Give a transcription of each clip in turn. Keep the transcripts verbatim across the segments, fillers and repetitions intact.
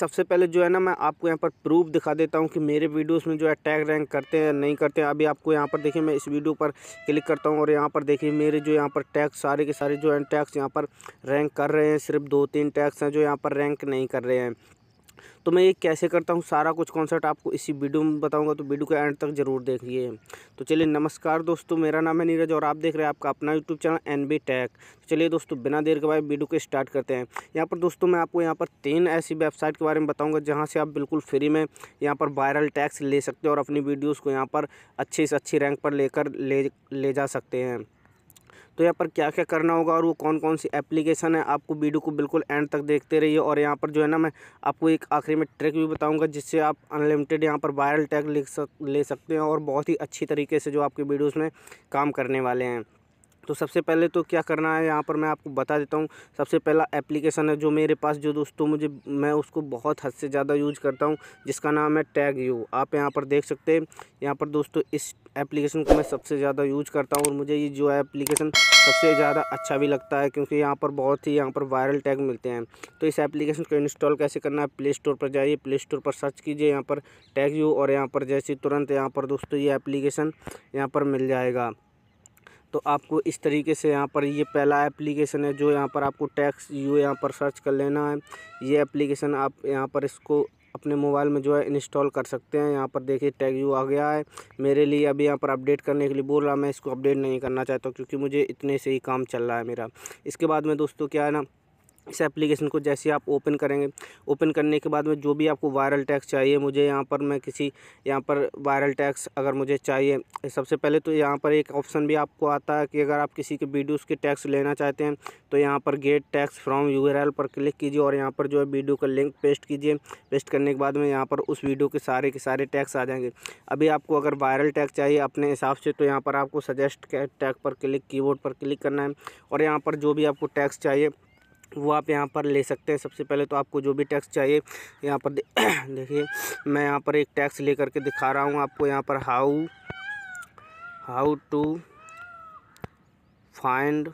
सबसे पहले जो है ना मैं आपको यहाँ पर प्रूफ दिखा देता हूँ कि मेरे वीडियोस में जो है टैग रैंक करते हैं नहीं करते हैं। अभी आपको यहाँ पर देखिए मैं इस वीडियो पर क्लिक करता हूँ और यहाँ पर देखिए मेरे जो यहाँ पर टैग सारे के सारे जो है टैग्स यहाँ पर रैंक कर रहे हैं। सिर्फ दो तीन टैग्स हैं जो यहाँ पर रैंक नहीं कर रहे हैं। तो मैं ये कैसे करता हूँ सारा कुछ कॉन्सेप्ट आपको इसी वीडियो में बताऊंगा, तो वीडियो के एंड तक ज़रूर देखिए। तो चलिए नमस्कार दोस्तों, मेरा नाम है नीरज और आप देख रहे हैं आपका अपना YouTube channel N B tech. तो चलिए दोस्तों बिना देर के बाद वीडियो को स्टार्ट करते हैं। यहाँ पर दोस्तों मैं आपको यहाँ पर तीन ऐसी वेबसाइट के बारे में बताऊँगा जहाँ से आप बिल्कुल फ्री में यहाँ पर वायरल टैक्स ले सकते हैं और अपनी वीडियोज़ को यहाँ पर अच्छे से अच्छी रैंक पर लेकर ले ले जा सकते हैं। तो यहाँ पर क्या क्या करना होगा और वो कौन कौन सी एप्लीकेशन है, आपको वीडियो को बिल्कुल एंड तक देखते रहिए। और यहाँ पर जो है ना मैं आपको एक आखिरी में ट्रिक भी बताऊंगा जिससे आप अनलिमिटेड यहाँ पर वायरल टैग ले सक ले सकते हैं और बहुत ही अच्छी तरीके से जो आपके वीडियोस में काम करने वाले हैं। तो सबसे पहले तो क्या करना है यहाँ पर मैं आपको बता देता हूँ। सबसे पहला एप्लीकेशन है जो मेरे पास जो दोस्तों मुझे मैं उसको बहुत हद से ज़्यादा यूज करता हूँ, जिसका नाम है टैग यू। आप यहाँ पर देख सकते हैं, यहाँ पर दोस्तों इस एप्लीकेशन को मैं सबसे ज़्यादा यूज करता हूँ और मुझे ये जो है एप्लीकेशन सबसे ज़्यादा अच्छा भी लगता है क्योंकि यहाँ पर बहुत ही यहाँ पर वायरल टैग मिलते हैं। तो इस एप्लीकेशन को इंस्टॉल कैसे करना है, प्ले स्टोर पर जाइए, प्ले स्टोर पर सर्च कीजिए यहाँ पर टैग यू और यहाँ पर जैसे तुरंत यहाँ पर दोस्तों ये एप्लीकेशन यहाँ पर मिल जाएगा। तो आपको इस तरीके से यहाँ पर ये पहला एप्लीकेशन है जो यहाँ पर आपको टैक्स यू यहाँ पर सर्च कर लेना है। ये एप्लीकेशन आप यहाँ पर इसको अपने मोबाइल में जो है इंस्टॉल कर सकते हैं। यहाँ पर देखिए टैग यू आ गया है। मेरे लिए अभी यहाँ पर अपडेट करने के लिए बोल रहा, मैं इसको अपडेट नहीं करना चाहता हूँ क्योंकि मुझे इतने से ही काम चल रहा है मेरा। इसके बाद में दोस्तों क्या है ना, इस एप्लीकेशन को जैसे आप ओपन करेंगे, ओपन करने के बाद में जो भी आपको वायरल टैक्स चाहिए, मुझे यहाँ पर मैं किसी यहाँ पर वायरल टैक्स अगर मुझे चाहिए, सबसे पहले तो यहाँ पर एक ऑप्शन भी आपको आता है कि अगर आप किसी के वीडियोस के टैक्स लेना चाहते हैं तो यहाँ पर गेट टैक्स फ्रॉम यूआरएल पर क्लिक कीजिए और यहाँ पर जो है वीडियो का लिंक पेस्ट कीजिए। पेस्ट करने के बाद में यहाँ पर उस वीडियो के सारे के सारे टैक्स आ जाएंगे। अभी आपको अगर वायरल टैक्स चाहिए अपने हिसाब से तो यहाँ पर आपको सजेस्ट टैग पर क्लिक कीबोर्ड पर क्लिक करना है और यहाँ पर जो भी आपको टैक्स चाहिए वो आप यहाँ पर ले सकते हैं। सबसे पहले तो आपको जो भी टैक्स चाहिए यहाँ पर दे, देखिए मैं यहाँ पर एक टैक्स ले करके दिखा रहा हूँ आपको। यहाँ पर how how to find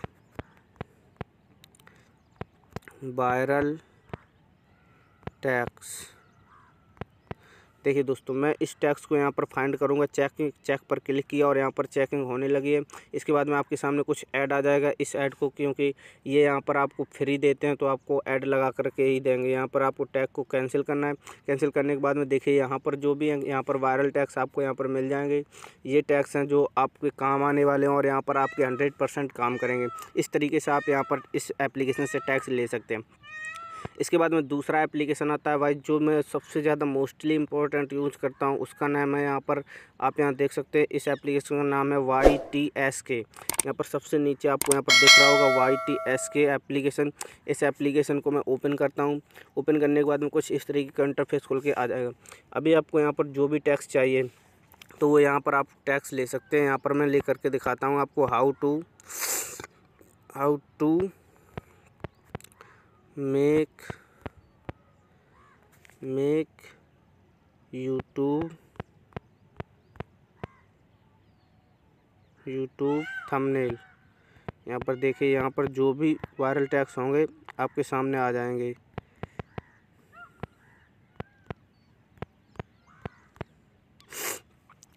viral tags. देखिए दोस्तों मैं इस टैक्स को यहाँ पर फाइंड करूँगा। चेकिंग चेक पर क्लिक किया और यहाँ पर चेकिंग होने लगी है। इसके बाद में आपके सामने कुछ ऐड आ जाएगा। इस ऐड को क्योंकि ये यहाँ पर आपको फ्री देते हैं तो आपको ऐड लगा करके ही देंगे। यहाँ पर आपको टैग को कैंसिल करना है। कैंसिल करने के बाद में देखिए यहाँ पर जो भी यहाँ पर वायरल टैक्स आपको यहाँ पर मिल जाएंगे। ये टैक्स हैं जो आपके काम आने वाले हैं और यहाँ पर आपके हंड्रेड परसेंट काम करेंगे। इस तरीके से आप यहाँ पर इस एप्लीकेशन से टैक्स ले सकते हैं। इसके बाद में दूसरा एप्लीकेशन आता है भाई जो मैं सबसे ज़्यादा मोस्टली इम्पोर्टेंट यूज़ करता हूँ, उसका नाम है यहाँ पर आप यहाँ देख सकते हैं। इस एप्लीकेशन का नाम है वाई टी एस के। यहाँ पर सबसे नीचे आपको यहाँ पर दिख रहा होगा वाई टी एस के एप्लीकेशन। इस एप्लीकेशन को मैं ओपन करता हूँ। ओपन करने के बाद में कुछ इस तरीके का इंटरफेस खोल के आ जाएगा। अभी आपको यहाँ पर जो भी टैक्स चाहिए तो वो यहाँ पर आप टैक्स ले सकते हैं। यहाँ पर मैं ले करके दिखाता हूँ आपको how to how to make make YouTube YouTube thumbnail. यहाँ पर देखिए यहाँ पर जो भी वायरल टैग्स होंगे आपके सामने आ जाएंगे।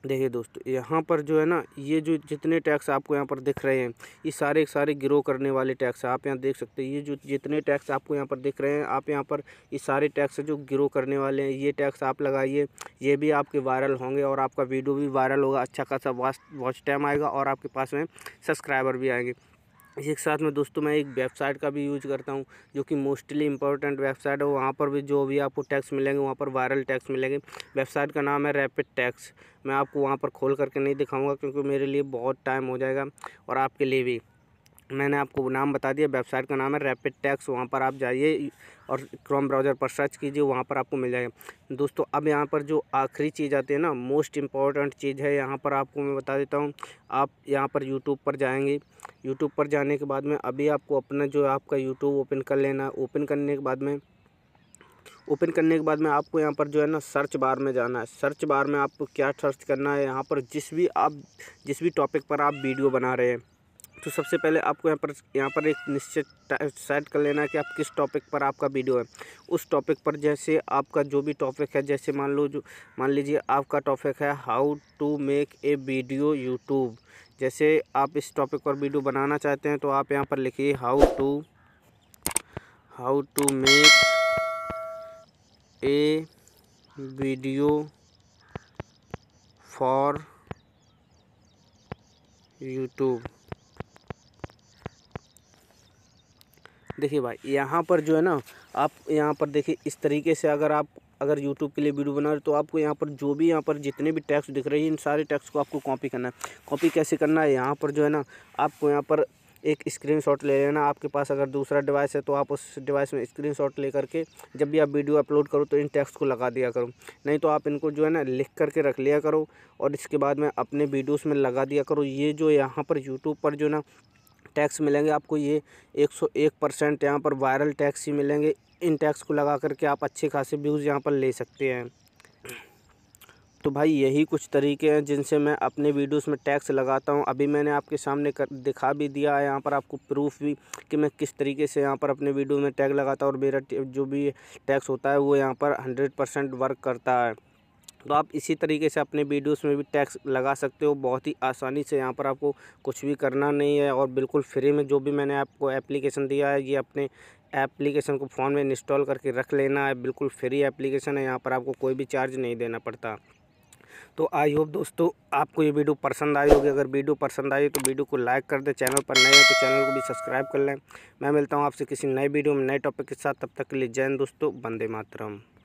देखिए दोस्तों यहाँ पर जो है ना ये जो जितने टैक्स आपको यहाँ पर दिख रहे हैं ये सारे सारे ग्रो करने वाले टैक्स आप यहाँ देख सकते हैं। ये जो जितने टैक्स आपको यहाँ पर दिख रहे हैं आप यहाँ पर ये सारे टैक्स जो ग्रो करने वाले हैं ये टैक्स आप लगाइए। ये भी आपके वायरल होंगे और आपका वीडियो भी वायरल होगा, अच्छा खासा वॉच टाइम आएगा और आपके पास में सब्सक्राइबर भी आएंगे। इसी के साथ में दोस्तों मैं एक वेबसाइट का भी यूज़ करता हूँ जो कि मोस्टली इंपॉर्टेंट वेबसाइट है। वहाँ पर भी जो भी आपको टैक्स मिलेंगे वहाँ पर वायरल टैक्स मिलेंगे। वेबसाइट का नाम है रैपिड टैक्स। मैं आपको वहाँ पर खोल करके नहीं दिखाऊंगा क्योंकि मेरे लिए बहुत टाइम हो जाएगा और आपके लिए भी। मैंने आपको नाम बता दिया, वेबसाइट का नाम है रैपिड टैक्स। वहाँ पर आप जाइए और क्रोम ब्राउज़र पर सर्च कीजिए, वहाँ पर आपको मिल जाएगा। दोस्तों अब यहाँ पर जो आखिरी चीज़ आती है ना, मोस्ट इम्पॉर्टेंट चीज़ है, यहाँ पर आपको मैं बता देता हूँ। आप यहाँ पर यूट्यूब पर जाएंगे। यूट्यूब पर जाने के बाद में अभी आपको अपना जो आपका यूट्यूब ओपन कर लेना है। ओपन करने के बाद में ओपन करने के बाद में आपको यहाँ पर जो है ना सर्च बार में जाना है। सर्च बार में आपको क्या सर्च करना है, यहाँ पर जिस भी आप जिस भी टॉपिक पर आप वीडियो बना रहे हैं तो सबसे पहले आपको यहाँ पर यहाँ पर एक निश्चित सेट कर लेना है कि आप किस टॉपिक पर आपका वीडियो है। उस टॉपिक पर जैसे आपका जो भी टॉपिक है, जैसे मान लो जो मान लीजिए आपका टॉपिक है how to make a video YouTube. जैसे आप इस टॉपिक पर वीडियो बनाना चाहते हैं तो आप यहाँ पर लिखिए how to how to make a video for YouTube. देखिए भाई यहाँ पर जो है ना, आप यहाँ पर देखिए इस तरीके से अगर आप अगर YouTube के लिए वीडियो बना रहे हो तो आपको यहाँ पर जो भी यहाँ पर जितने भी टैक्स दिख रहे हैं इन सारे टैक्स को आपको कॉपी करना है। कॉपी कैसे करना है, यहाँ पर जो है ना आपको यहाँ पर एक स्क्रीनशॉट ले लेना। आपके पास अगर दूसरा डिवाइस है तो आप उस डिवाइस में स्क्रीनशॉट ले करके जब भी आप वीडियो अपलोड करो तो इन टैक्स को लगा दिया करो, नहीं तो आप इनको जो है ना लिख करके रख लिया करो और इसके बाद में अपने वीडियोस में लगा दिया करो। ये जो यहाँ पर यूट्यूब पर जो ना टैक्स मिलेंगे आपको, ये एक सौ एक परसेंट यहाँ पर वायरल टैक्स ही मिलेंगे। इन टैक्स को लगा करके आप अच्छे खासे व्यूज़ यहाँ पर ले सकते हैं। तो भाई यही कुछ तरीके हैं जिनसे मैं अपने वीडियोस में टैक्स लगाता हूं। अभी मैंने आपके सामने कर, दिखा भी दिया है यहाँ पर आपको प्रूफ भी कि मैं किस तरीके से यहाँ पर अपने वीडियो में टैग लगाता हूं और मेरा जो भी टैक्स होता है वो यहाँ पर हंड्रेड परसेंट वर्क करता है। तो आप इसी तरीके से अपने वीडियोस में भी टैक्स लगा सकते हो बहुत ही आसानी से। यहाँ पर आपको कुछ भी करना नहीं है और बिल्कुल फ्री में जो भी मैंने आपको एप्लीकेशन दिया है, ये अपने एप्लीकेशन को फ़ोन में इंस्टॉल करके रख लेना है। बिल्कुल फ्री एप्लीकेशन है, यहाँ पर आपको कोई भी चार्ज नहीं देना पड़ता। तो आई होप दोस्तों आपको ये वीडियो पसंद आई होगी। अगर वीडियो पसंद आई तो वीडियो को लाइक कर दें, चैनल पर नए हो तो चैनल को भी सब्सक्राइब कर लें। मैं मिलता हूँ आपसे किसी नए वीडियो में नए टॉपिक के साथ, तब तक के लिए जय हिंद दोस्तों, वंदे मातरम।